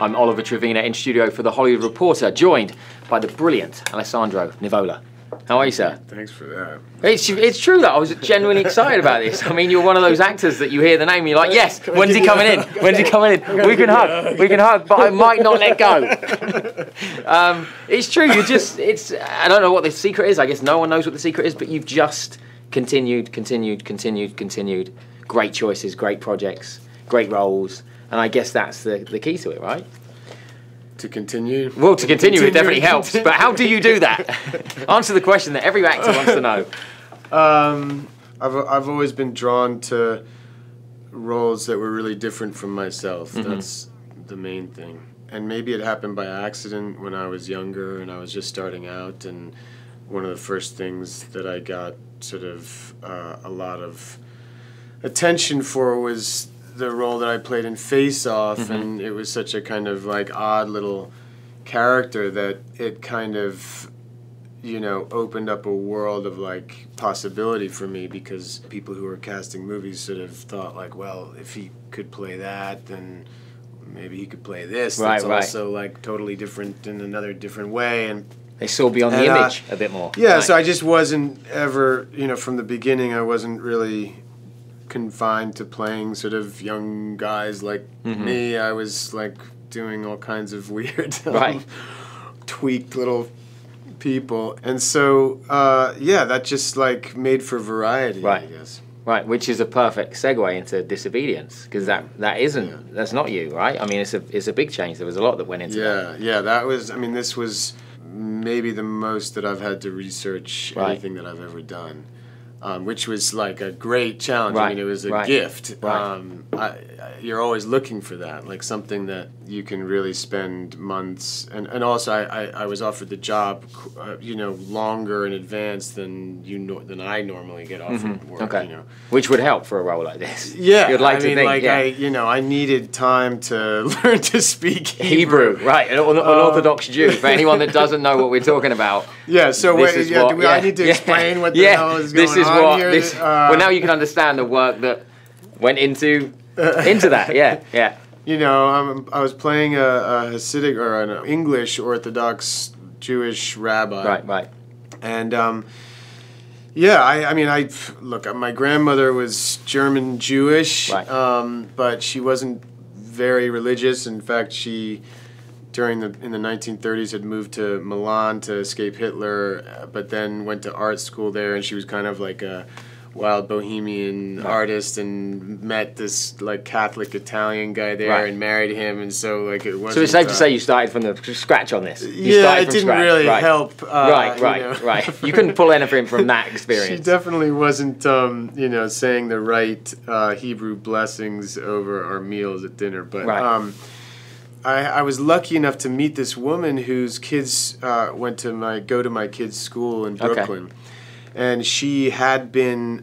I'm Oliver Trevina in studio for The Hollywood Reporter, joined by the brilliant Alessandro Nivola. How are you, sir? Thanks for that. It's true that I was genuinely excited about this. I mean, you're one of those actors that you hear the name and you're like, yes, when's he coming in? When's he coming in? We can hug. We can hug, but I might not let go. It's true. You just, I don't know what the secret is. I guess no one knows what the secret is, but you've just continued. Great choices, great projects, great roles. And I guess that's the key to it, right? To continue? Well, to continue it definitely helps, but how do you do that? Answer the question that every actor wants to know. I've always been drawn to roles that were really different from myself. Mm-hmm. That's the main thing. And maybe it happened by accident when I was younger and I was just starting out, and one of the first things that I got sort of a lot of attention for was the role that I played in Face Off, mm-hmm. and it was such a kind of like odd little character that it kind of, you know, opened up a world of like possibility for me, because people who were casting movies sort of thought like, well, if he could play that, then maybe he could play this. Right, right. Also like totally different in another different way, and they saw beyond the image a bit more. Yeah, right. So I just wasn't ever, you know, from the beginning, I wasn't really confined to playing sort of young guys like mm-hmm. me. I was like doing all kinds of weird, right. tweaked little people, and so yeah, that just like made for variety, right. I guess. Right, which is a perfect segue into Disobedience, because that isn't yeah. that's not you, right? I mean, it's a big change. There was a lot that went into that. Yeah, that was. I mean, this was maybe the most that I've had to research right. anything that I've ever done. Which was like a great challenge. Right. I mean, it was a right. gift. Right. You're always looking for that, like something that you can really spend months. And also, I was offered the job, you know, longer in advance than I normally get offered mm-hmm. work. Okay. You know, which would help for a role like this. Yeah, you'd like I to mean, think, like yeah. You know, I needed time to learn to speak Hebrew. Right, an Orthodox Jew. For anyone that doesn't know what we're talking about. Yeah. So wait, yeah, I need to explain what the hell is going on. Well, now you can understand the work that went into that. Yeah, yeah. You know, I was playing a Hasidic or an English Orthodox Jewish rabbi. Right, right. And yeah, I mean, look. My grandmother was German Jewish, right. But she wasn't very religious. In fact, she. In the 1930s, had moved to Milan to escape Hitler, but then went to art school there, and she was kind of like a wild bohemian right. artist, and met this like Catholic Italian guy there, right. and married him, and so like it wasn't. So it's safe to say you started from the scratch on this. You started from scratch. It didn't really help. Right. You couldn't pull anything from that experience. She definitely wasn't, you know, saying the right Hebrew blessings over our meals at dinner, but. Right. I was lucky enough to meet this woman whose kids go to my kids' school in Brooklyn, okay. and she had been,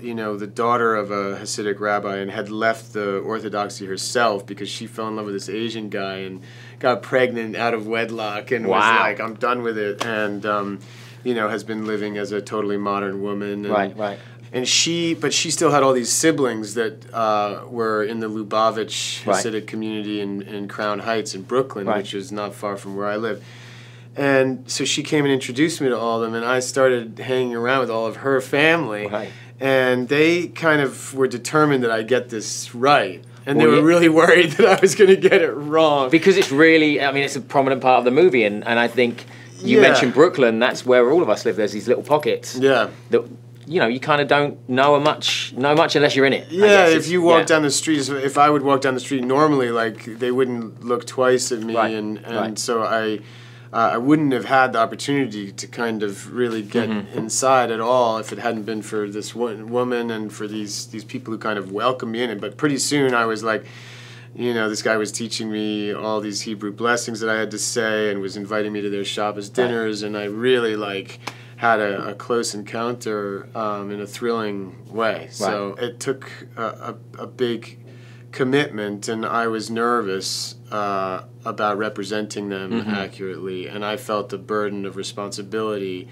you know, the daughter of a Hasidic rabbi and had left the Orthodoxy herself because she fell in love with this Asian guy and got pregnant out of wedlock and wow. was like, I'm done with it, and you know, has been living as a totally modern woman. And, right, right. And she still had all these siblings that were in the Lubavitch Hasidic right. community in Crown Heights in Brooklyn, right. which is not far from where I live. And so she came and introduced me to all of them, and I started hanging around with all of her family. Right. And they kind of were determined that I'd get this right. And they were really worried that I was going to get it wrong. Because it's really, I mean, it's a prominent part of the movie, and I think you yeah. mentioned Brooklyn, that's where all of us live. There's these little pockets. Yeah. That, you know, you kind of don't know much unless you're in it. Yeah, if you walk yeah. down the street, if I would walk down the street normally, like they wouldn't look twice at me, right. and right. so I wouldn't have had the opportunity to kind of really get mm-hmm. inside at all if it hadn't been for this one woman and for these people who kind of welcomed me in. But pretty soon I was like, you know, this guy was teaching me all these Hebrew blessings that I had to say, and was inviting me to their Shabbos dinners, right. and I really like. Had a close encounter in a thrilling way. Right. So it took a big commitment, and I was nervous about representing them mm-hmm. accurately, and I felt the burden of responsibility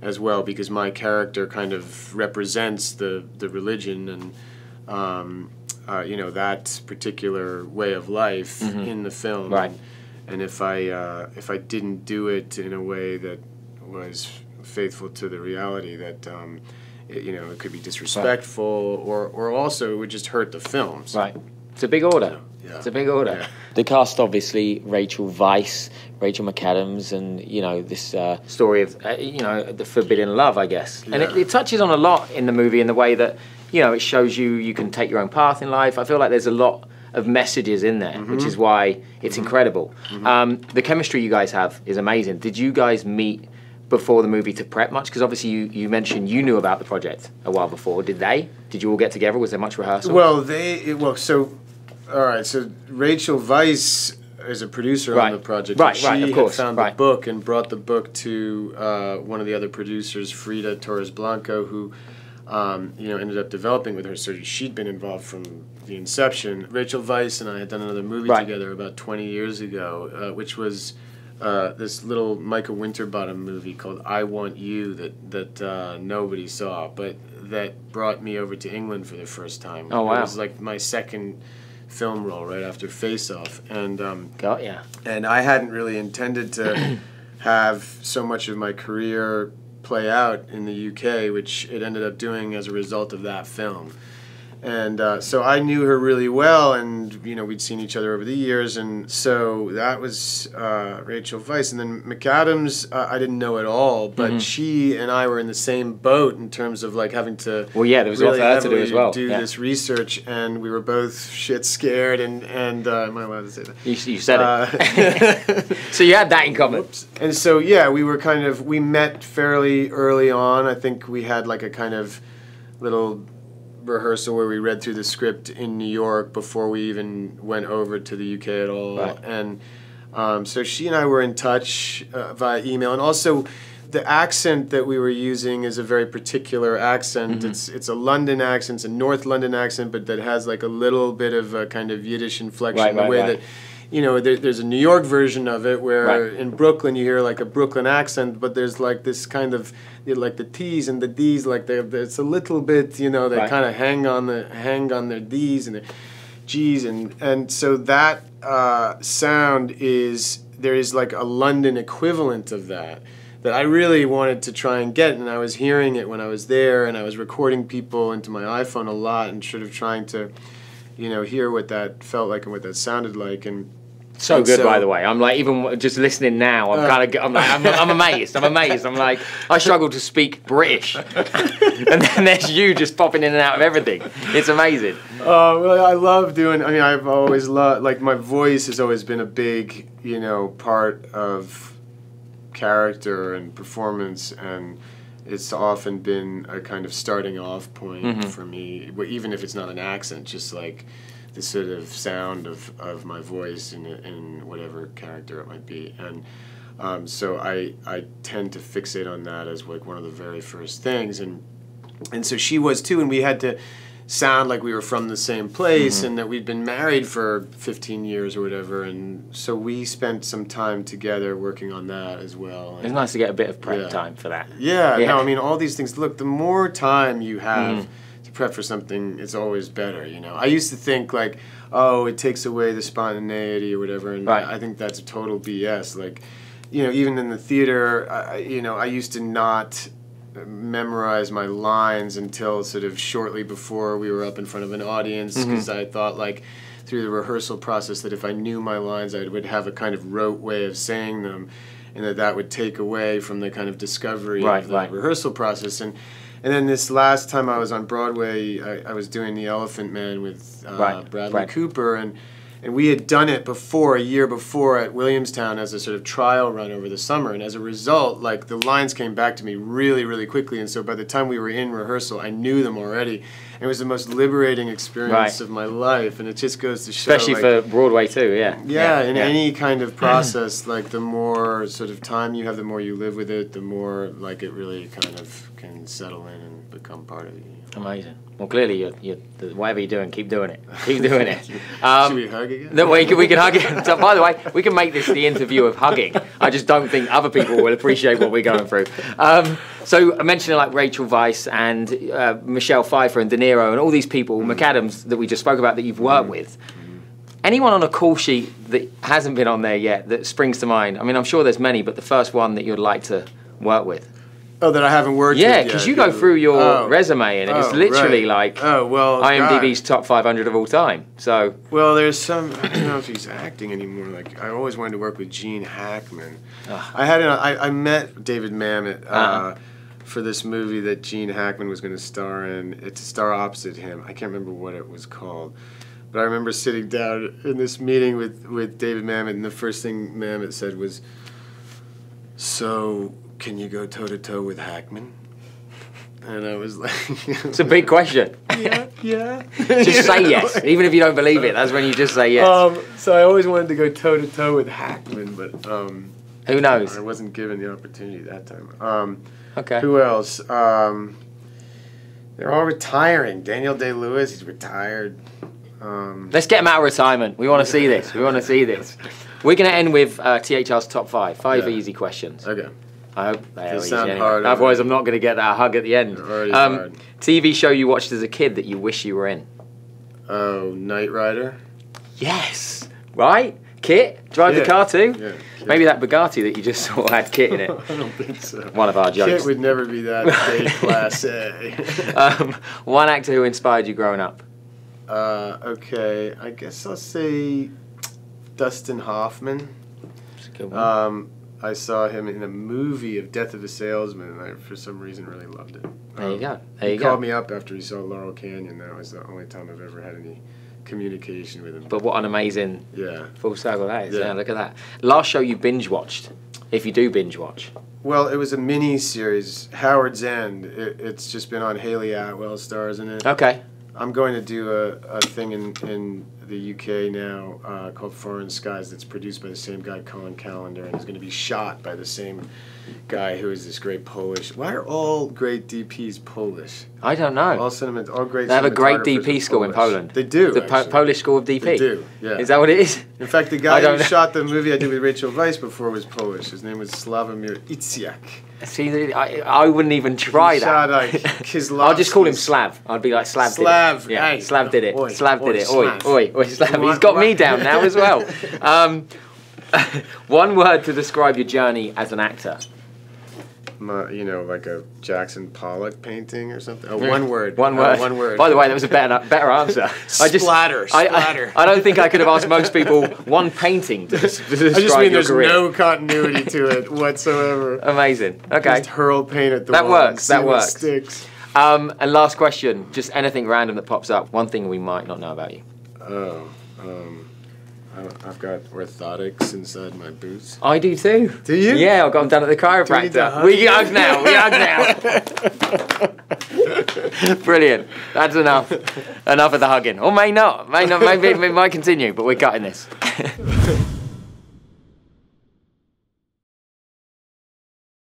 as well, because my character kind of represents the religion, and you know, that particular way of life in the film. Right. And if I didn't do it in a way that was faithful to the reality, that it, you know, it could be disrespectful, right. Or also it would just hurt the film. So. Right. It's a big order. Yeah. It's a big order. Yeah. The cast, obviously, Rachel Weisz, Rachel McAdams, and, you know, this story of, you know, the forbidden love, I guess. Yeah. And it touches on a lot in the movie in the way that, you know, it shows you you can take your own path in life. I feel like there's a lot of messages in there, which is why it's incredible. The chemistry you guys have is amazing. Did you guys meet before the movie to prep much? Because obviously you mentioned you knew about the project a while before. Did they? Did you all get together? Was there much rehearsal? Well, all right, so Rachel Weisz is a producer on the project. Right, she of course. She found the book and brought the book to one of the other producers, Frida Torres Blanco, who you know, ended up developing with her. So she'd been involved from the inception. Rachel Weisz and I had done another movie together about 20 years ago, which was this little Michael Winterbottom movie called I Want You that nobody saw, but that brought me over to England for the first time. Oh, wow. It was like my second film role right after Face Off, and and I hadn't really intended to have so much of my career play out in the UK, which it ended up doing as a result of that film. And so I knew her really well, and you know, we'd seen each other over the years, and so that was Rachel Weisz. And then McAdams, I didn't know at all, but she and I were in the same boat in terms of like having to there was really a lot to do as well. This research, and we were both shit scared. And am I allowed to say that? You said it. So you had that in common. Whoops. And so yeah, we were kind of met fairly early on. I think we had like a kind of little rehearsal where we read through the script in New York before we even went over to the UK at all. Right. And so she and I were in touch via email. And also the accent that we were using is a very particular accent. It's a London accent, it's a North London accent, but that has like a little bit of a kind of Yiddish inflection in the way that, you know, there's a New York version of it where in Brooklyn you hear like a Brooklyn accent, but there's like this kind of, you know, like the T's and the D's, like it's a little bit, you know, they kind of hang on their D's and their G's, and so that sound is, there is like a London equivalent of that I really wanted to try and get, and I was hearing it when I was there, and I was recording people into my iPhone a lot and sort of trying to, you know, hear what that felt like and what that sounded like. And so good, by the way. I'm like, even just listening now, I'm kind of, I'm like, I'm amazed. I'm amazed. I'm like, I struggle to speak British, and then there's you just popping in and out of everything. It's amazing. Well, I love doing. I mean, I've always loved, like, my voice has always been a big, you know, part of character and performance, and it's often been a kind of starting off point for me, even if it's not an accent, just like the sort of sound of my voice in whatever character it might be. And so I tend to fixate on that as like one of the very first things. And so she was too, and we had to sound like we were from the same place and that we'd been married for 15 years or whatever, and so we spent some time together working on that as well. It's nice to get a bit of prep time for that. No, I mean, all these things, look, the more time you have to prep for something, it's always better, you know. I used to think like, oh, it takes away the spontaneity or whatever, and I think that's a total BS. Like, you know, even in the theater, you know, I used to not memorize my lines until sort of shortly before we were up in front of an audience, because I thought like through the rehearsal process that if I knew my lines I would have a kind of rote way of saying them, and that would take away from the kind of discovery of the rehearsal process. And then this last time I was on Broadway, I was doing The Elephant Man with Bradley Cooper, and we had done it before, a year before, at Williamstown as a sort of trial run over the summer. And as a result, like, the lines came back to me really, really quickly. And so by the time we were in rehearsal, I knew them already. And it was the most liberating experience of my life. And it just goes to show, especially like, for Broadway too, any kind of process, like, the more sort of time you have, the more you live with it, the more, like, it really kind of can settle in and become part of you. Amazing. Well, clearly, whatever you're doing, keep doing it. Keep doing it. Should we hug again? No, we can hug it. So, by the way, we can make this the interview of hugging. I just don't think other people will appreciate what we're going through. So I mentioned like Rachel Weisz and Michelle Pfeiffer and De Niro and all these people, McAdams, that we just spoke about that you've worked with. Anyone on a call sheet that hasn't been on there yet that springs to mind? I mean, I'm sure there's many, but the first one that you'd like to work with. Oh, that I haven't worked with yet. Yeah, because you go through your resume and it's literally like IMDb's top 500 of all time. So there's some. I don't know if he's acting anymore. Like I always wanted to work with Gene Hackman. I met David Mamet for this movie that Gene Hackman was going to star in. It's a star opposite him. I can't remember what it was called, but I remember sitting down in this meeting with David Mamet, and the first thing Mamet said was, "So, can you go toe-to-toe with Hackman?" And I was like... It's a big question. Yeah. Just say yes. Even if you don't believe it, that's when you just say yes. So I always wanted to go toe-to-toe with Hackman, but... who knows? I wasn't given the opportunity that time. Okay. Who else? They're all retiring. Daniel Day-Lewis, he's retired. Let's get him out of retirement. We want to see this. We want to see this. We're going to end with THR's top five. Five easy questions. Okay. I hope they are easy anyway. Otherwise, I'm not going to get that hug at the end. TV show you watched as a kid that you wish you were in? Oh, Knight Rider. Yes. Right? Kit? Drive the car too? Yeah. Maybe that Bugatti that you just saw had Kit in it. I don't think so. One of our jokes. Kit would never be that day class A. One actor who inspired you growing up? Okay. I guess I'll say Dustin Hoffman. That's a good one. I saw him in a movie of Death of a Salesman, and I, for some reason, really loved it. There you go. There you go. He called me up after he saw Laurel Canyon. That was the only time I've ever had any communication with him. But what an amazing full circle that is. Yeah, look at that. Last show you binge-watched, if you do binge-watch. Well, it was a mini-series, Howard's End. It's just been on. Hayley Atwell stars in it. Okay. I'm going to do a thing in the UK now called Foreign Skies that's produced by the same guy, Colin Callender, and is going to be shot by the same guy who is this great Polish. Why are all great DPs Polish? I don't know. All great. They have a great DP school in Poland. They do. The Polish school of DP. They do. Yeah. Is that what it is? In fact, the guy who shot the movie I did with Rachel Weisz before was Polish. His name was Slavomir Itziak. See, I wouldn't even try that. Shot, I'll just call him Slav. I'd be like, Slav did it. Slav, yeah, hey, Slav did it. Oi, Slav did it. Oi, oi, oi, Slav. He's got me down now as well. One word to describe your journey as an actor. You know, like a Jackson Pollock painting or something. Oh, one word. One word. One word. By the way, that was a better answer. Splatter. Splatter. I don't think I could have asked most people one painting to describe your career. I just mean there's no continuity to it whatsoever. Amazing. Okay. Just hurl paint at the wall. That works. That works. Sticks. And last question. Just anything random that pops up. One thing we might not know about you. Oh. I've got orthotics inside my boots. I do too. Do you? Yeah, I got them done at the chiropractor. We hug now. We hug now. Brilliant. That's enough. Enough of the hugging. Or may not. May not. Maybe it might continue, but we're cutting this.